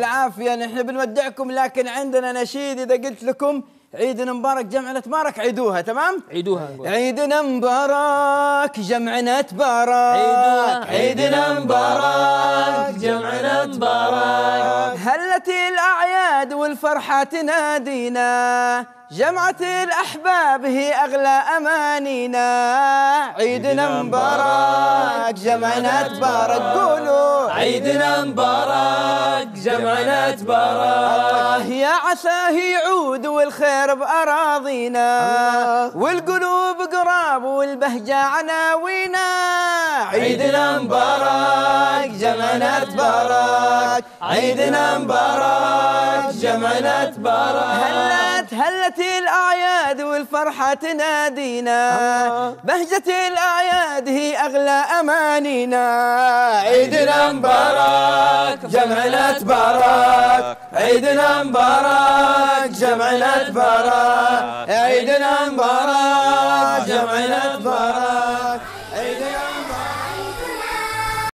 العافية. نحن بنودعكم لكن عندنا نشيد. إذا قلت لكم عيدنا مبارك جمعنا تبارك عيدوها، تمام؟ عيدوها. عيدنا مبارك جمعنا تبارك، عيدوها. عيدنا مبارك جمعنا تبارك، هلت الأعياد والفرحة تنادينا، جمعة الأحباب هي أغلى أمانينا. عيدنا مبارك جمعنا تبارك، قولوا عيدنا مبارك جمعنا تبارك، يا عساه يعود والخير بأراضينا، والقلوب قراب والبهجة عناوينا. عيدنا مبارك جمعنا تبارك، عيدنا مبارك جمعنا تبارك، هلت الأعياد والفرحة تنادينا، بهجة الأعياد هي أغلى أمانينا. عيدنا مبارك جمعنا تبارك، عيدنا مبارك جمعنا تبارك، عيدنا مبارك جمعنا تبارك.